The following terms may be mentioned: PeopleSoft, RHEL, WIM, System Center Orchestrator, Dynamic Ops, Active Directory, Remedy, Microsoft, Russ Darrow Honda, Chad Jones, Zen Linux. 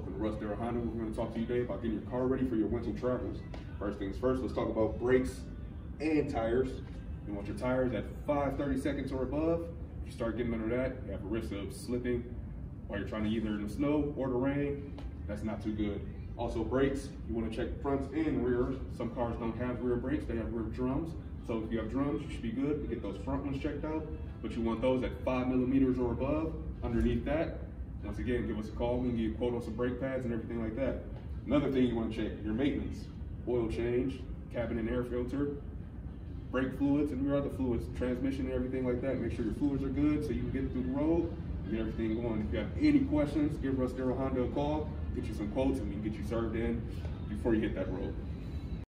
Up in Russ Darrow Honda. We're going to talk to you today about getting your car ready for your winter travels. First things first, let's talk about brakes and tires. You want your tires at 5/32 seconds or above. If you start getting under that, you have a risk of slipping while you're trying to either in the snow or the rain. That's not too good. Also brakes, you want to check fronts and rears. Some cars don't have rear brakes, they have rear drums. So if you have drums, you should be good to get those front ones checked out. But you want those at 5 millimeters or above. Underneath that, once again, give us a call. We can give you a quote on some brake pads and everything like that. Another thing you want to check, your maintenance, oil change, cabin and air filter, brake fluids and your other fluids, transmission and everything like that. Make sure your fluids are good so you can get through the road and get everything going. If you have any questions, give Russ Darrow Honda a call, get you some quotes, and we can get you served in before you hit that road.